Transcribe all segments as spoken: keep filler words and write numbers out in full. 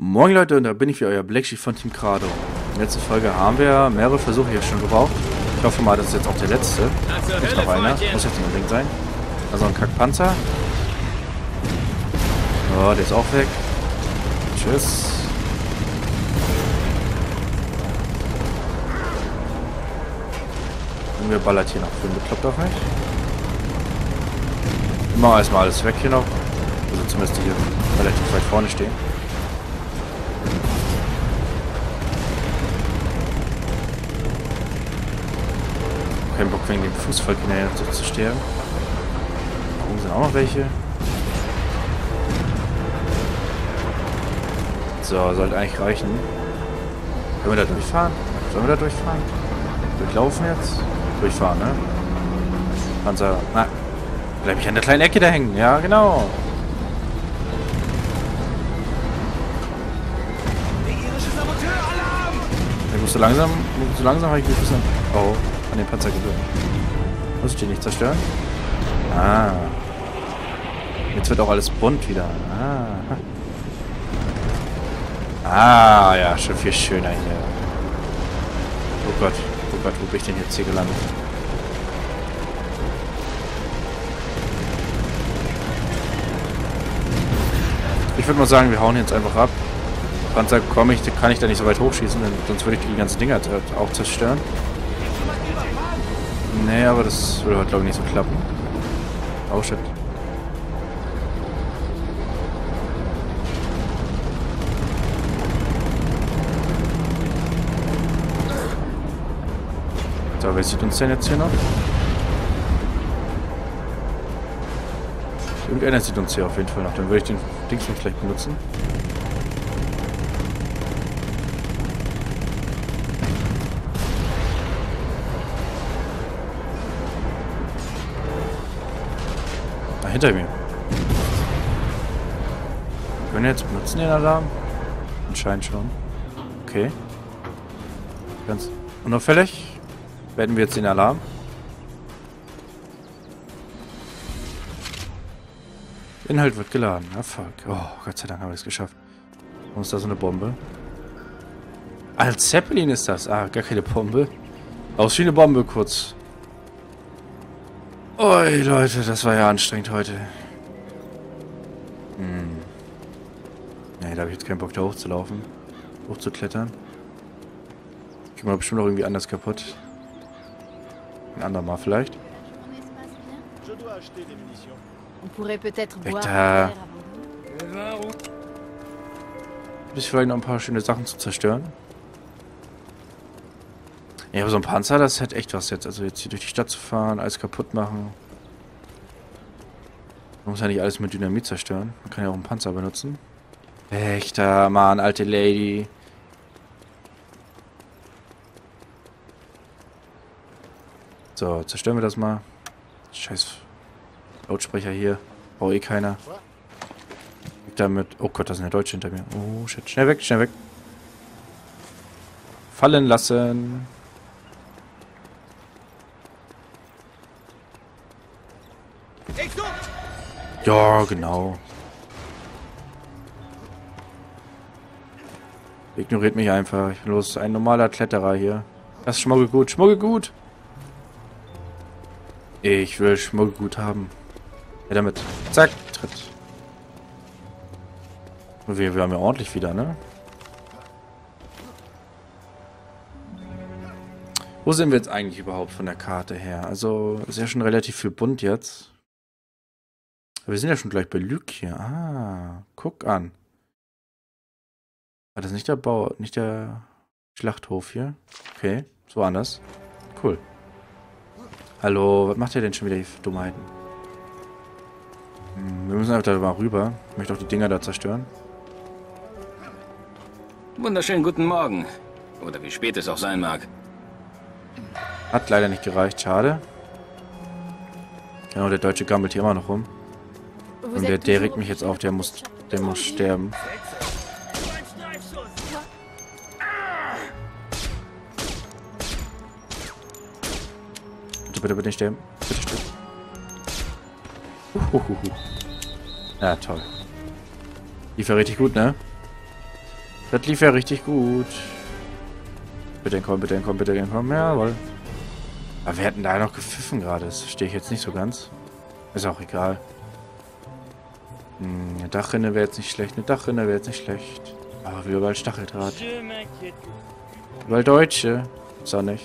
Moin Leute, und da bin ich wieder, euer Blacksheep von Team Krado. In der letzten Folge haben wir mehrere Versuche hier schon gebraucht. Ich hoffe mal, das ist jetzt auch der letzte. Nicht noch einer. Muss jetzt unbedingt sein. Also ein Kackpanzer. Oh, der ist auch weg. Tschüss. Und wir ballert hier noch. Für den bekloppt auf mich. Wir machen erstmal alles weg hier noch. Also zumindest die hier relativ weit vorne stehen. Kein Bock wegen dem Fußvolk in der Hälfte zu sterben. Da oben sind auch noch welche. So, sollte eigentlich reichen. Können wir da durchfahren? Sollen wir da durchfahren? Durchlaufen jetzt? Durchfahren, ne? Panzer. Na, bleib ich an der kleinen Ecke da hängen. Ja, genau. Ich muss so langsam, so langsam habe ich mich ein bisschen. Oh. An den Panzer gewöhnen. Muss ich die nicht zerstören? Ah. Jetzt wird auch alles bunt wieder. Ah. Ah, ja, schon viel schöner hier. Oh Gott, oh Gott, wo bin ich denn jetzt hier gelandet? Ich würde mal sagen, wir hauen jetzt einfach ab. Panzer komme ich, kann ich da nicht so weit hochschießen, denn sonst würde ich die ganzen Dinger auch zerstören. Nee, aber das würde heute, glaube ich, nicht so klappen. Oh, shit. So, wer sieht uns denn jetzt hier noch? Irgendeiner sieht uns hier auf jeden Fall noch. Dann würde ich den Dings vielleicht benutzen. Hinter mir. Können wir jetzt benutzen den Alarm? Anscheinend schon. Okay. Ganz unauffällig werden wir jetzt den Alarm. Inhalt wird geladen. Ah, fuck. Oh, Gott sei Dank haben wir es geschafft. Wo ist da so eine Bombe? Als Zeppelin ist das. Ah, gar keine Bombe. Aussieht eine Bombe kurz. Oi, Leute, das war ja anstrengend heute. Hm. Ne, da habe ich jetzt keinen Bock, da hochzulaufen. Hochzuklettern. Ich gehe mal bestimmt noch irgendwie anders kaputt. Ein andermal vielleicht. Weg da. Bis vielleicht noch ein paar schöne Sachen zu zerstören. Ja, aber so ein Panzer, das hat echt was jetzt. Also jetzt hier durch die Stadt zu fahren, alles kaputt machen. Man muss ja nicht alles mit Dynamit zerstören. Man kann ja auch einen Panzer benutzen. Echter Mann, alte Lady. So, zerstören wir das mal. Scheiß Lautsprecher hier. Braucht eh keiner. Damit. Oh Gott, da sind ja Deutsche hinter mir. Oh shit. Schnell weg, schnell weg. Fallen lassen. Ja, genau. Ignoriert mich einfach. Ich bin bloß ein normaler Kletterer hier. Das ist Schmuggelgut. Schmuggelgut! Ich will Schmuggelgut haben. Ja, damit. Zack, tritt. Und wir, wir haben ja ordentlich wieder, ne? Wo sind wir jetzt eigentlich überhaupt von der Karte her? Also, ist ja schon relativ viel bunt jetzt. Wir sind ja schon gleich bei Lück hier. Ah, guck an. War das nicht der Bau, nicht der Schlachthof hier? Okay, so anders. Cool. Hallo, was macht ihr denn schon wieder hier für Dummheiten? Hm, wir müssen einfach da mal rüber. Ich möchte auch die Dinger da zerstören. Wunderschönen guten Morgen. Oder wie spät es auch sein mag. Hat leider nicht gereicht, schade. Genau, der Deutsche gammelt hier immer noch rum. Und der, der regt mich jetzt auf, der muss, der muss sterben. Bitte, bitte, bitte nicht sterben. Bitte sterben. Uhuhuhu. Ja, toll. Die war richtig gut, ne? Das lief ja richtig gut. Bitte komm, bitte komm, bitte komm. Jawohl. Aber wir hätten da noch gepfiffen gerade. Das verstehe ich jetzt nicht so ganz. Ist auch egal. Hm, eine Dachrinne wäre jetzt nicht schlecht. Eine Dachrinne wäre jetzt nicht schlecht. Aber wir überall Stacheldraht. Überall Deutsche. Ist auch nicht.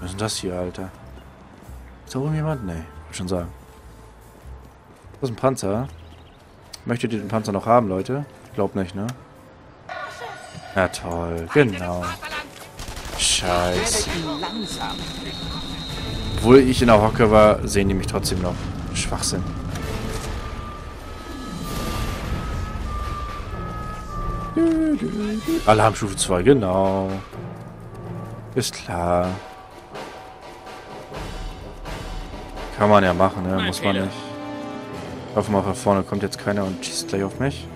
Was ist denn das hier, Alter? Ist da oben jemand? Nee, wollte schon sagen. Das ist ein Panzer. Möchtet ihr den Panzer noch haben, Leute? Ich glaub nicht, ne? Na toll, genau. Scheiße. Obwohl ich in der Hocke war, sehen die mich trotzdem noch. Schwachsinn. Alarmstufe zwei, genau. Ist klar. Kann man ja machen, ne? Muss man nicht. Hoffen wir mal, vorne kommt jetzt keiner und schießt gleich auf mich.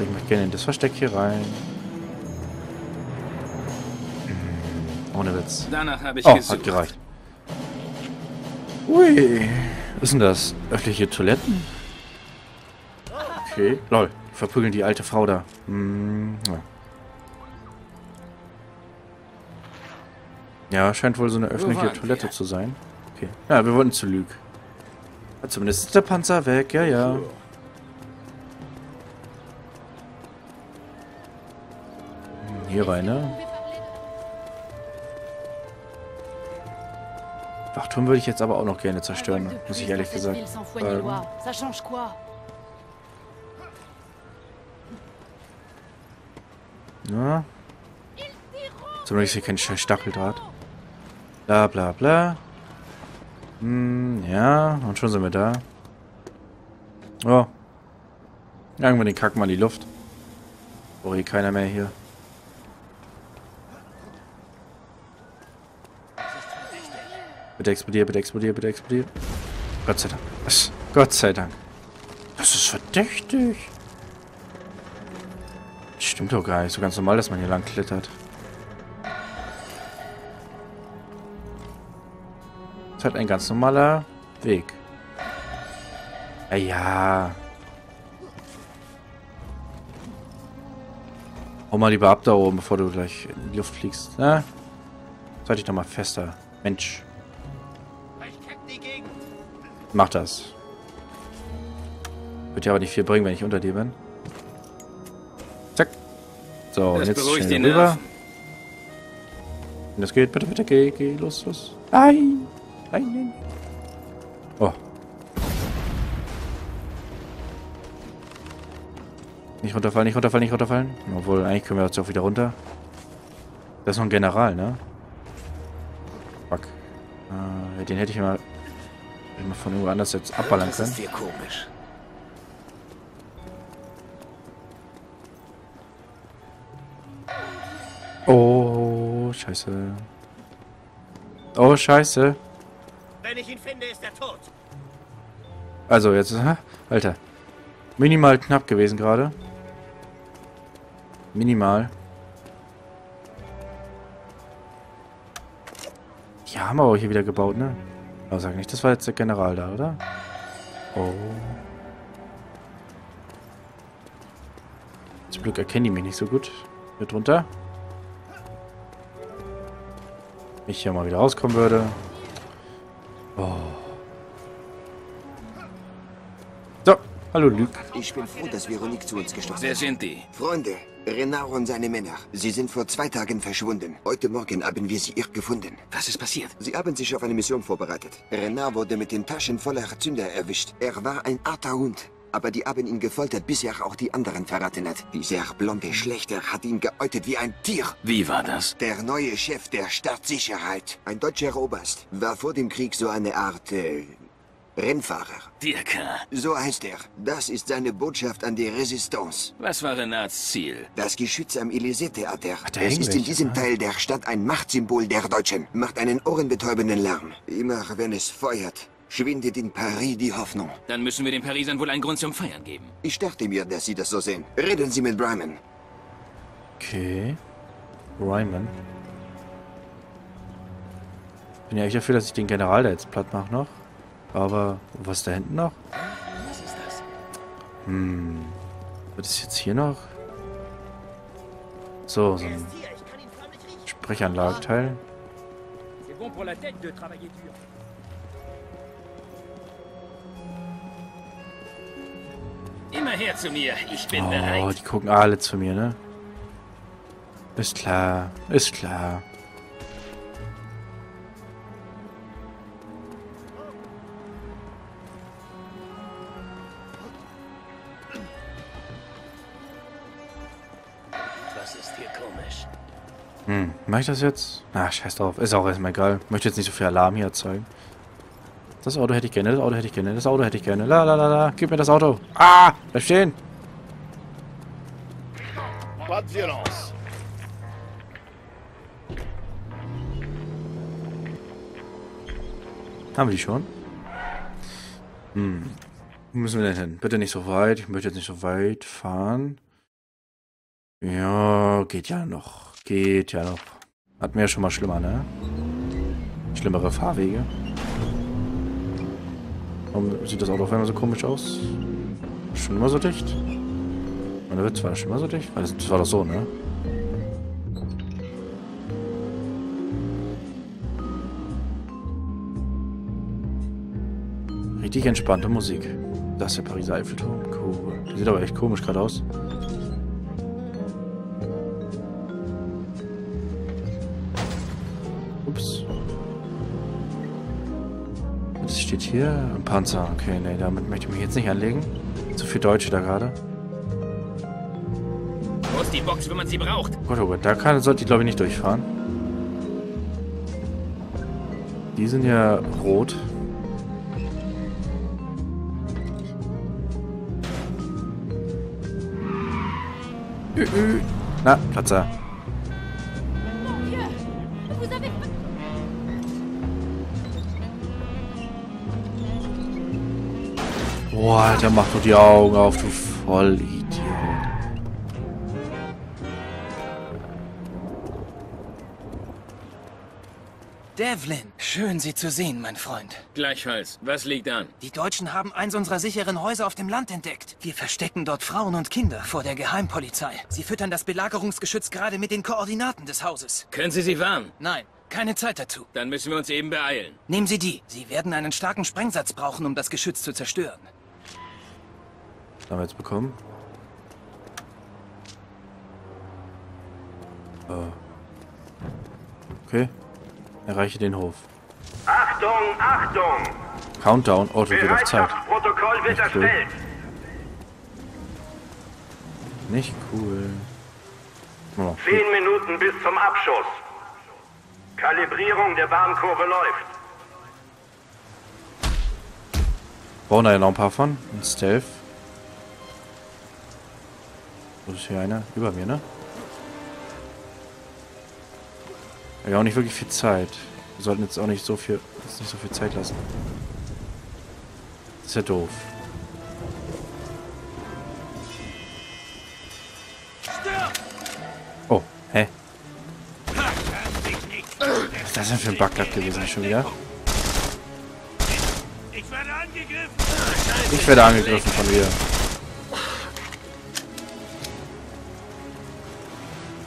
Ich möchte gerne in das Versteck hier rein. Ohne Witz. Danach habe ich oh, gesucht. Hat gereicht. Ui. Was ist denn das? Öffentliche Toiletten? Okay. Lol. Verprügeln die alte Frau da. Hm. Ja, scheint wohl so eine öffentliche Toilette zu sein. Okay. Ja, wir wollten zu Lüg. Zumindest ist der Panzer weg. Ja, ja. Hier rein, ne? Wachturm würde ich jetzt aber auch noch gerne zerstören, muss ich ehrlich gesagt sagen. Na? Zumindest hier kein Stacheldraht. Bla bla bla. Hm, ja, und schon sind wir da. Oh. Jagen wir den Kack mal in die Luft. Oh, hier keiner mehr hier. Bitte explodier, bitte explodier, bitte explodier. Gott sei Dank. Was? Gott sei Dank. Das ist verdächtig. Das stimmt doch gar nicht. So ganz normal, dass man hier lang klettert. Das ist halt ein ganz normaler Weg. Ja, ja. Hau mal lieber ab da oben, bevor du gleich in die Luft fliegst. Na? Sollte ich doch mal fester. Mensch. Mach das. Wird ja aber nicht viel bringen, wenn ich unter dir bin. Zack. So, und jetzt schnell rüber. Wenn das geht, bitte, bitte, geh, geh, los, los. Nein! Nein, nein. Oh. Nicht runterfallen, nicht runterfallen, nicht runterfallen. Obwohl, eigentlich können wir jetzt auch wieder runter. Das ist noch ein General, ne? Fuck. Äh, den hätte ich immer... Wenn man von irgendwo anders jetzt abballern kann. Das ist sehr komisch. Oh, scheiße. Oh, scheiße. Wenn ich ihn finde, ist er tot. Also, jetzt ist... Alter. Minimal knapp gewesen gerade. Minimal. Die haben wir auch hier wieder gebaut, ne? Aber sag nicht, das war jetzt der General da, oder? Oh. Zum Glück erkennen die mich nicht so gut. Hier drunter. Wenn ich hier mal wieder rauskommen würde. Oh. So, hallo Luke. Ich bin froh, dass Veronique zu uns gestoßen ist. Wer sind die? Freunde, Renard und seine Männer. Sie sind vor zwei Tagen verschwunden. Heute Morgen haben wir sie irrt gefunden. Was ist passiert? Sie haben sich auf eine Mission vorbereitet. Renard wurde mit den Taschen voller Zünder erwischt. Er war ein harter Hund. Aber die haben ihn gefoltert, bis er auch die anderen verraten hat. Dieser blonde Schlechter hat ihn geäutet wie ein Tier. Wie war das? Der neue Chef der Staatssicherheit, ein deutscher Oberst, war vor dem Krieg so eine Art... Äh, Rennfahrer. Dirker. So heißt er. Das ist seine Botschaft an die Resistance. Was war Renards Ziel? Das Geschütz am Élysée-Theater. Es ist in diesem Teil der Stadt ein Machtsymbol der Deutschen. Macht einen ohrenbetäubenden Lärm. Immer wenn es feuert, schwindet in Paris die Hoffnung. Dann müssen wir den Parisern wohl einen Grund zum Feiern geben. Ich dachte mir, dass Sie das so sehen. Reden Sie mit Ryman. Okay. Ryman. Bin ja echt dafür, dass ich den General da jetzt platt mache noch. Aber was ist da hinten noch? Was ist das? Hm. Was ist jetzt hier noch? So, so ein Sprechanlagenteil. Immer her zu mir, ich bin bereit. Oh, die gucken alle zu mir, ne? Ist klar, ist klar. Was ist hier komisch? Hm, mach ich das jetzt? Ach, scheiß drauf. Ist auch erstmal egal. Möchte jetzt nicht so viel Alarm hier erzeugen. Das Auto hätte ich gerne, das Auto hätte ich gerne, das Auto hätte ich gerne. La la la la, gib mir das Auto. Ah, bleib stehen. Pas de violence. Haben wir die schon? Hm. Wo müssen wir denn hin? Bitte nicht so weit. Ich möchte jetzt nicht so weit fahren. Ja, geht ja noch. Geht ja noch. Hatten wir ja schon mal schlimmer, ne? Schlimmere Fahrwege. Warum sieht das Auto auf einmal so komisch aus? Schon immer so dicht? Meine Witz, war das schon immer so dicht? Das war doch so, ne? Richtig entspannte Musik. Das ist der Pariser Eiffelturm. Cool. Der sieht aber echt komisch gerade aus. Ups. Was steht hier? Ein Panzer. Okay, nee, damit möchte ich mich jetzt nicht anlegen. Zu viel Deutsche da gerade. Wo ist die Box, wenn man sie braucht? Gott, oh Gott, da kann, sollte ich glaube ich nicht durchfahren. Die sind ja rot. Ü -ü. Na, Platzer. Boah, Alter, mach doch die Augen auf, du Vollidiot. Devlin, schön, Sie zu sehen, mein Freund. Gleichfalls. Was liegt an? Die Deutschen haben eins unserer sicheren Häuser auf dem Land entdeckt. Wir verstecken dort Frauen und Kinder vor der Geheimpolizei. Sie füttern das Belagerungsgeschütz gerade mit den Koordinaten des Hauses. Können Sie sie warnen? Nein, keine Zeit dazu. Dann müssen wir uns eben beeilen. Nehmen Sie die. Sie werden einen starken Sprengsatz brauchen, um das Geschütz zu zerstören. Was haben wir jetzt bekommen? Oh. Okay. Erreiche den Hof. Achtung, Achtung! Countdown, Auto geht auf Zeit. Bereitschaftsprotokoll wird erstellt. Nicht cool. Oh, Zehn cool. Minuten bis zum Abschuss. Kalibrierung der Warnkurve läuft. Brauchen da ja noch ein paar von. Ein Stealth. Wo ist hier einer? Über mir, ne? Ja, auch nicht wirklich viel Zeit. Wir sollten jetzt auch nicht so viel, jetzt nicht so viel Zeit lassen. Das ist ja doof. Oh, hä? Was ist das denn für ein Backlack gewesen schon wieder? Ich werde angegriffen. Ich werde angegriffen von mir.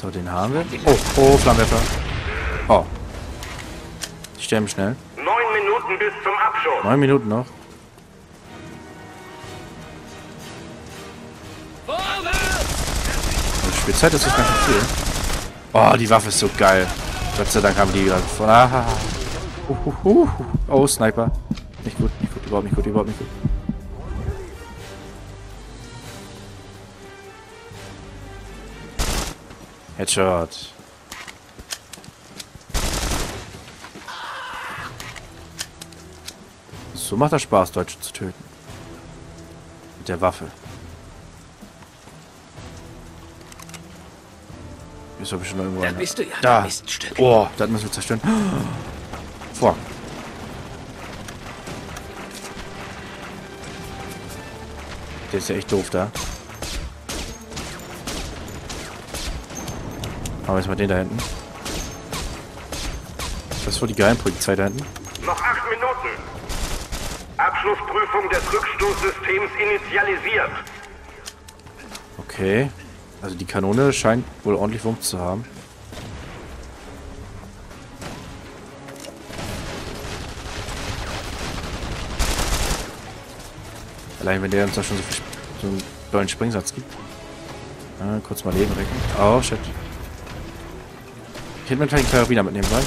So, den haben wir. Oh, oh, Flammenwerfer. Oh. Ich sterbe schnell. Neun Minuten bis zum Abschuss. Neun Minuten noch. Die Spielzeit ist nicht ganz viel. Oh, die Waffe ist so geil. Gott sei Dank haben die gerade von. Ah. Uh, uh, uh. Oh, Sniper. Nicht gut, nicht gut, überhaupt nicht gut, überhaupt nicht gut. Headshot. So macht das Spaß, Deutsche zu töten. Mit der Waffe. Ist doch bestimmt noch irgendwo. Da einer. Bist du ja, da. Miststück. Oh, das müssen wir zerstören. Vor. Der ist ja echt doof da. Aber jetzt mal den da hinten. Das war die Geheimpolizei da hinten. Noch acht Minuten. Abschlussprüfung des Rückstoßsystems initialisiert. Okay. Also die Kanone scheint wohl ordentlich Wumms zu haben. Allein wenn der uns da schon so, viel, so einen tollen Springsatz gibt. Ah, kurz mal Leben recken. Oh, shit. Ich hätte mir einen kleinen Karabiner mitnehmen wollen.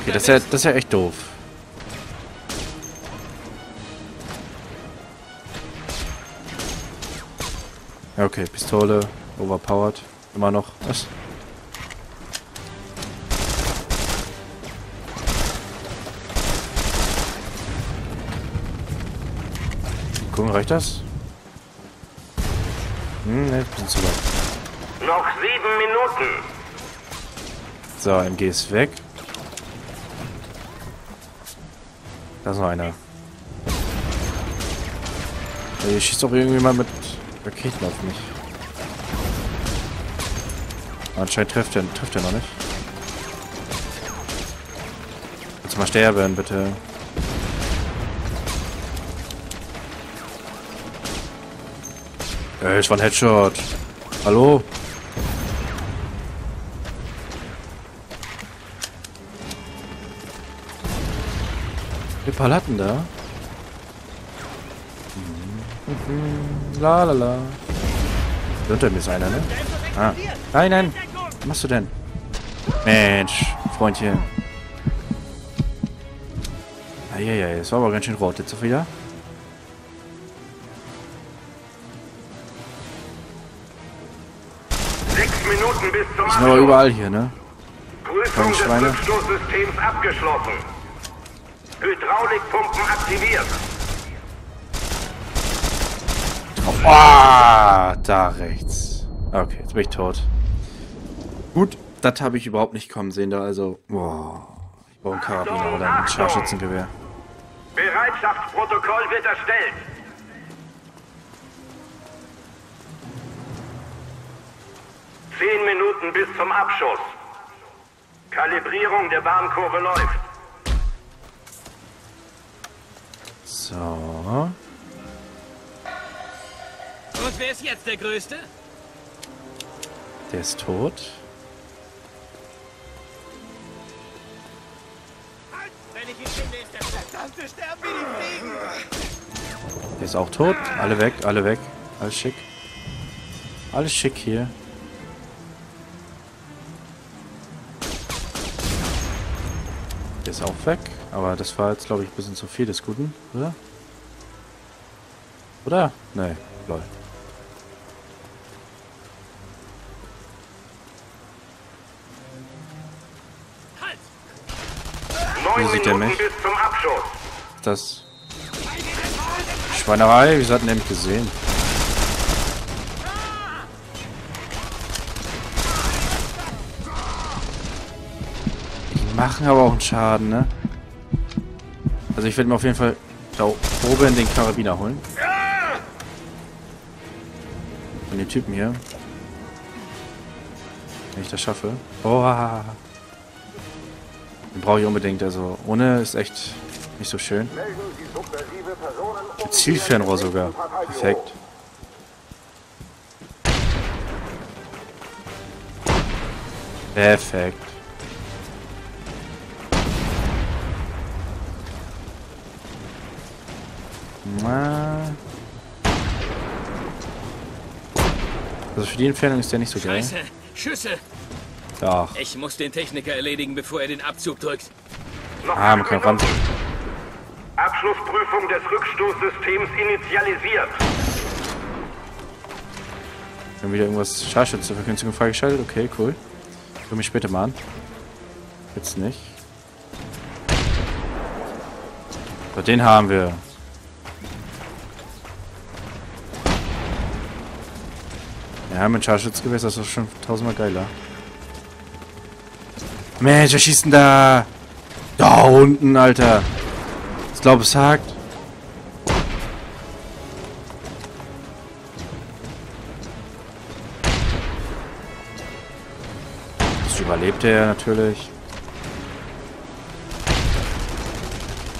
Okay, das ist ja, das ist ja echt doof. Ja, okay, Pistole, overpowered, immer noch. Was? Gucken, reicht das? Hm, ne, bin zu weit. Noch sieben Minuten. So, M G ist weg. Da ist noch einer. Hier schießt doch irgendwie mal mit Raketen auf mich. Anscheinend trifft er, trifft er noch nicht. Jetzt mal sterben, bitte. Ey, ich war ein Headshot. Hallo? Die Palatten da? La la la. Unter mir ist einer, ne? Ah. Nein, nein. Was machst du denn? Mensch, Freundchen. Eieiei, es war aber ganz schön rot jetzt so wieder. Die sind aber überall hier, ne? Prüfung des Rückstoßsystems abgeschlossen. Hydraulikpumpen aktiviert. Ah, oh, da rechts. Okay, jetzt bin ich tot. Gut, das habe ich überhaupt nicht kommen sehen da, also... Wow. Ich brauche einen Karabiner oder ein Scharfschützengewehr. Bereitschaftsprotokoll wird erstellt. Zehn Minuten bis zum Abschuss. Kalibrierung der Warnkurve läuft. So. Und wer ist jetzt der Größte? Der ist tot. Wenn ich ihn finde, ist der verdammte Sterben wie die Fliegen. Der ist auch tot. Alle weg, alle weg. Alles schick. Alles schick hier. Der ist auch weg, aber das war jetzt, glaube ich, ein bisschen zu viel des Guten, oder? Oder? Nee, lol. Halt! Wie sieht der mich? Das... Schweinerei, wieso hat denn der mich gesehen? Machen aber auch einen Schaden, ne? Also ich werde mir auf jeden Fall da oben den Karabiner holen. Von den Typen hier. Wenn ich das schaffe. Boah. Den brauche ich unbedingt, also ohne ist echt nicht so schön. Mit Zielfernrohr sogar. Perfekt. Perfekt. Also für die Entfernung ist der nicht so geil. Scheiße, Schüsse. Doch. Ich muss den Techniker erledigen, bevor er den Abzug drückt. Ah, man kann ran. Abschlussprüfung des Rückstoßsystems initialisiert. Wir haben wieder irgendwas Scharfschützenverkündung freigeschaltet. Okay, cool. Ich gucke mich später mal an. Jetzt nicht. Aber den haben wir. Ja, mit Scharfschützgewehr ist das doch schon tausendmal geiler. Mensch, wer schießt denn da? Da unten, Alter. Ich glaube, es hakt. Das Das überlebt er natürlich.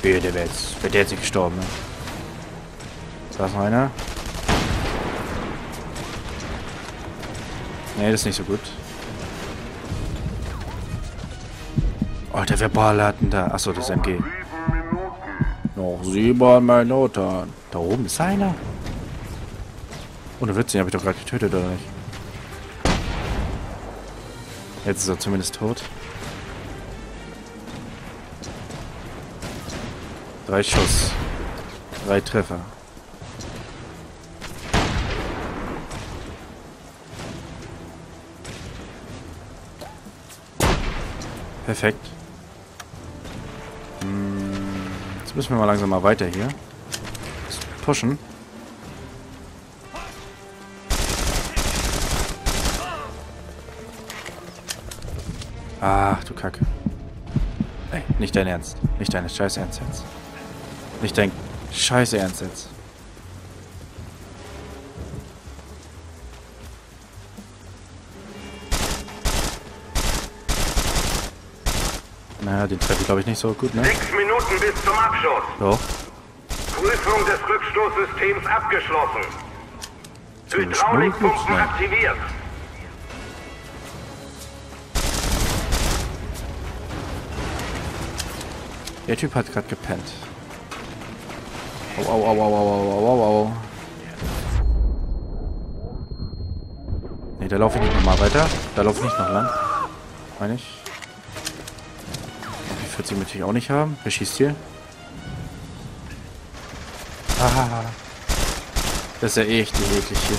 Wehe, der wäre jetzt, wär der jetzt nicht gestorben. Ne? Da ist noch einer. Ne, das ist nicht so gut. Oh, der Verballatten da. Achso, das ist M G. Noch sieben Minuten. Da oben ist einer. Ohne Witz, den habe ich doch gerade getötet, oder nicht? Jetzt ist er zumindest tot. Drei Schuss. Drei Treffer. Perfekt. Jetzt müssen wir mal langsam mal weiter hier. Pushen. Ach, du Kacke. Ey, nicht dein Ernst. Nicht deine scheiß Ernst jetzt. Nicht dein scheiß Ernst jetzt. Naja, den treffe ich glaube ich nicht so gut, ne? Sechs Minuten bis zum Abschuss. Doch. Prüfung des Rückstoßsystems abgeschlossen. Hydraulikpumpen aktiviert. Der Typ hat gerade gepennt. Au, au, au, au, au, au, au, au. Ne, da laufe ich nicht nochmal weiter. Da laufe ich nicht noch lang. Meine ich. Die vierzig möchte ich auch nicht haben. Wer schießt hier? Ah, das ist ja echt eklig hier.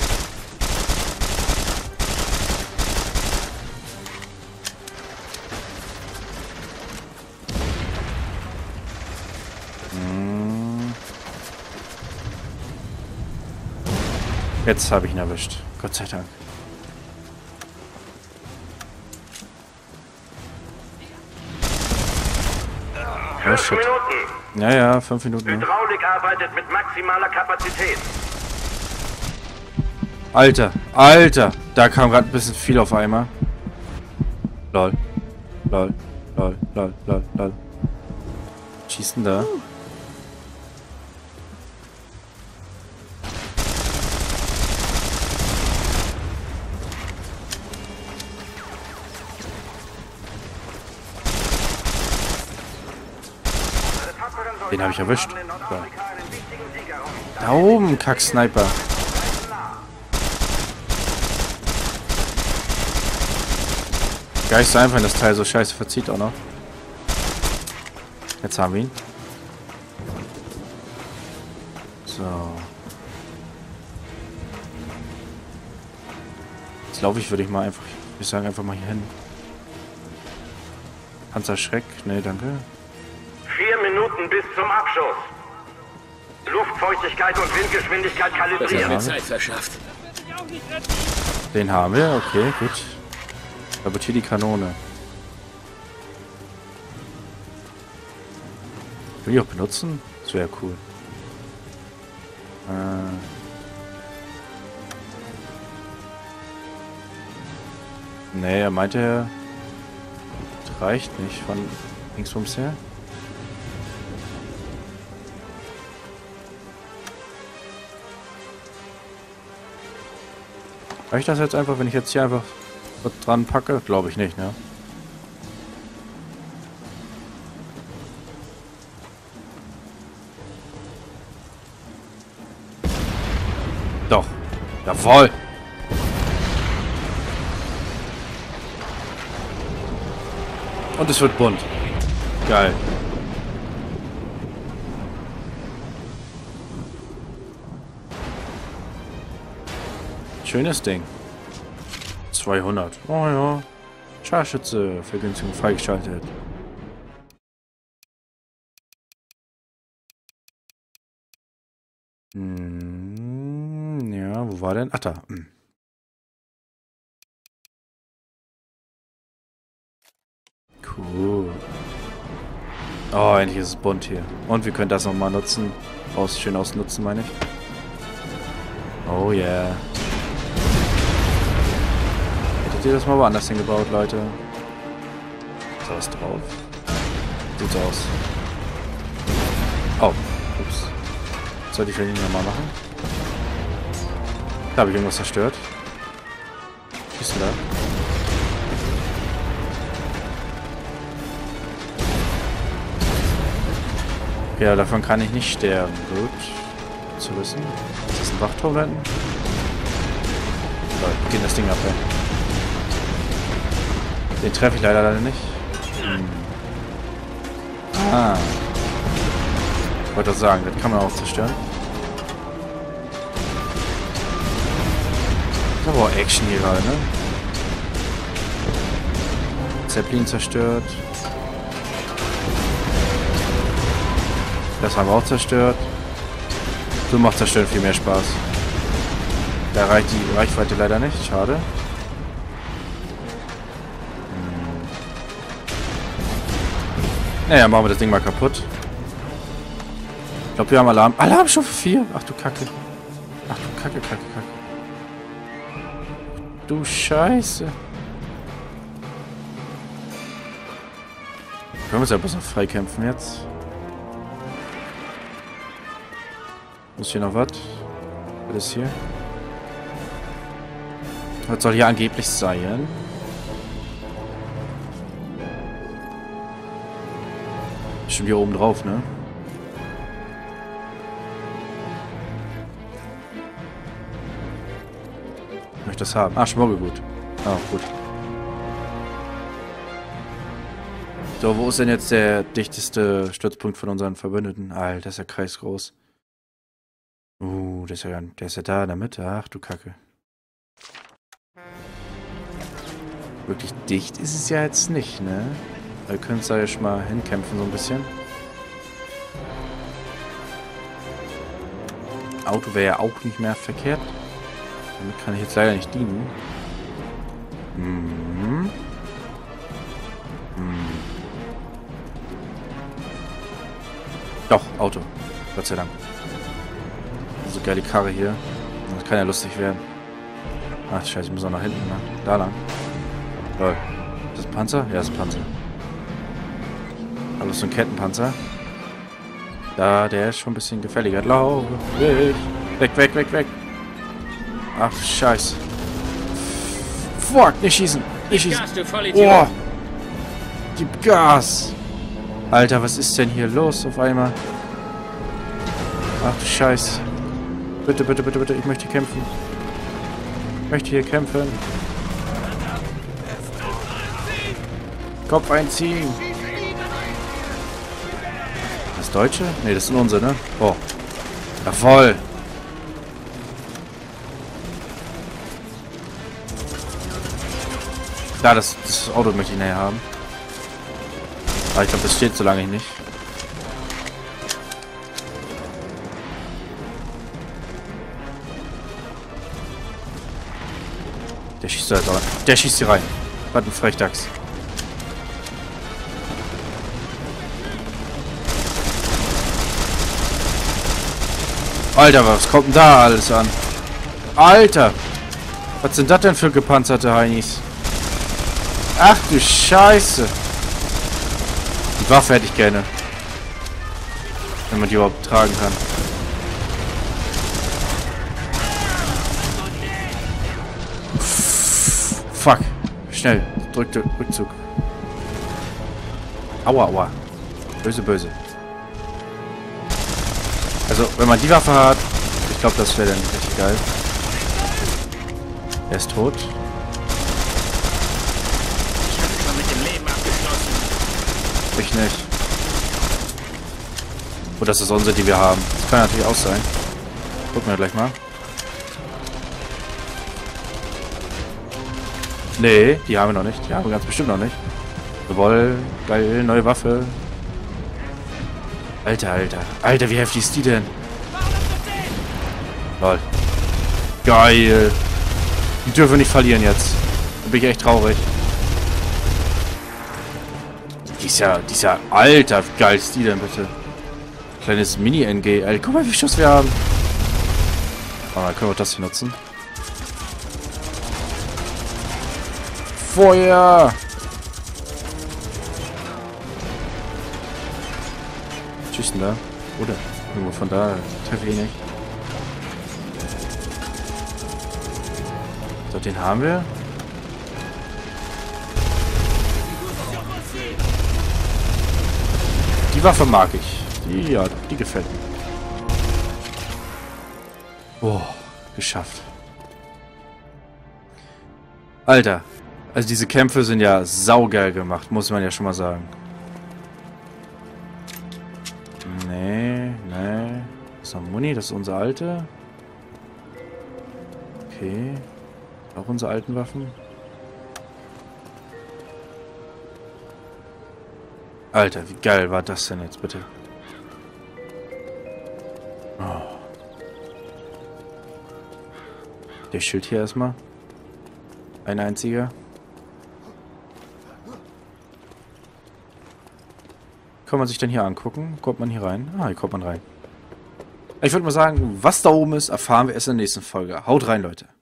Jetzt habe ich ihn erwischt. Gott sei Dank. Fünf Minuten. Ja, ja, fünf Minuten. Hydraulik arbeitet mit maximaler Kapazität. Alter, Alter. Da kam gerade ein bisschen viel auf einmal. Lol. Lol. Lol. Lol. Lol. Lol. Schießen da. Den habe ich erwischt. So. Da oben, Kack-Sniper. Geil ist einfach, wenn das Teil so scheiße verzieht auch noch. Jetzt haben wir ihn. So. Jetzt laufe ich, würde ich mal einfach, ich sage einfach mal hier hin. Panzerschreck, ne, danke. Minuten bis zum Abschuss. Luftfeuchtigkeit und Windgeschwindigkeit kalibrieren. Das hat mir Zeit verschafft. Den haben wir, okay, gut. Da wird hier die Kanone. Will ich auch benutzen? Das wäre cool. Äh. Nee, er meinte, das reicht nicht von linksrums her. Reicht das jetzt einfach, wenn ich jetzt hier einfach dran packe? Glaube ich nicht, ne? Doch. Jawohl! Und es wird bunt. Geil. Schönes Ding. zweihundert. Oh ja. Scharfschütze. Vergünstigung freigeschaltet. Hm, ja, wo war denn? Ach da. Hm. Cool. Oh, endlich ist es bunt hier. Und wir können das nochmal nutzen. Aus, schön ausnutzen, meine ich. Oh yeah. Hättet ihr das mal woanders hingebaut, Leute? Gras drauf. Sieht so aus. Oh. Ups. Sollte ich vielleicht nicht nochmal machen? Da habe ich irgendwas zerstört. Bist du da? Ja, davon kann ich nicht sterben. Gut. Zu wissen. Ist das ein Wachturm da hinten? Da geht das Ding ab, ey. Den treffe ich leider leider nicht. Hm. Ah. Ich wollte das sagen, das kann man auch zerstören. Da war Action hier gerade, ne? Zeppelin zerstört. Das haben wir auch zerstört. So macht Zerstören viel mehr Spaß. Da reicht die Reichweite leider nicht. Schade. Hm. Naja, machen wir das Ding mal kaputt. Ich glaube, wir haben Alarm. Alarmstufe vier. Ach du Kacke. Ach du Kacke, Kacke, Kacke. Du Scheiße. Können wir uns ja besser freikämpfen jetzt. Muss hier noch was? Was ist hier? Was soll hier angeblich sein? Bestimmt hier oben drauf, ne? Ich möchte das haben. Ah, Schmorgelgut. Ah, gut. So, wo ist denn jetzt der dichteste Stützpunkt von unseren Verbündeten? Alter, das ist ja kreisgroß. Uh, der ist ja, der ist ja da in der Mitte. Ach du Kacke. Wirklich dicht ist es ja jetzt nicht, ne? Wir können es da ja schon mal hinkämpfen, so ein bisschen. Auto wäre ja auch nicht mehr verkehrt. Damit kann ich jetzt leider nicht dienen. Hm. Hm. Doch, Auto. Gott sei Dank. So geile Karre hier. Das kann ja lustig werden. Ach, scheiße, ich muss auch nach hinten, ne? Da lang. Lol. Ist das ein Panzer? Ja, ist ein Panzer. Aber ist so ein Kettenpanzer. Da, der ist schon ein bisschen gefälliger. Laufe! Weg, weg, weg, weg! Ach, scheiße. Fuck, nicht schießen! Nicht schießen! Oh! Gib Gas! Alter, was ist denn hier los auf einmal? Ach du Scheiße. Bitte, bitte, bitte, bitte. Ich möchte hier kämpfen. Ich möchte hier kämpfen. Kopf einziehen. Das Deutsche? Ne, das sind unsere, ne? Oh. Jawoll. Ja, das, das Auto möchte ich näher haben. Aber ich glaube, das steht so lange nicht. Der schießt da halt rein. Der schießt hier rein. Was ein Frechdachs. Alter, was kommt denn da alles an? Alter! Was sind das denn für gepanzerte Heinis? Ach du Scheiße! Die Waffe hätte ich gerne. Wenn man die überhaupt tragen kann. Fuck! Schnell! Drück, drück, Rückzug. Aua, aua. Böse, böse. Also, wenn man die Waffe hat, ich glaube, das wäre dann richtig geil. Er ist tot. Ich habe schon mit dem Leben abgeschlossen. Ich nicht. Oh, das ist unsere, die wir haben. Das kann natürlich auch sein. Gucken wir gleich mal. Nee, die haben wir noch nicht. Die haben wir ganz bestimmt noch nicht. Jawohl, geil, neue Waffe. Alter, Alter. Alter, wie heftig ist die denn? Lol. Geil. Die dürfen wir nicht verlieren jetzt. Da bin ich echt traurig. Die ist ja, die ist ja... Alter, wie geil ist die denn bitte? Kleines Mini-N G. Alter, guck mal, wie viel Schuss wir haben. Ah, dann können wir das hier nutzen. Feuer! schießt denn da? Oder? Irgendwo von da. Treffe ich nicht. So, den haben wir. Die Waffe mag ich. Die, ja, die gefällt mir. Boah, geschafft. Alter. Also diese Kämpfe sind ja saugeil gemacht, muss man ja schon mal sagen. Nee, nee. Das ist noch Muni, das ist unsere alte. Okay. Auch unsere alten Waffen. Alter, wie geil war das denn jetzt, bitte? Oh. Der Schild hier erstmal. Ein einziger. Kann man sich denn hier angucken? Kommt man hier rein? Ah, hier kommt man rein. Ich würde mal sagen, was da oben ist, erfahren wir erst in der nächsten Folge. Haut rein, Leute.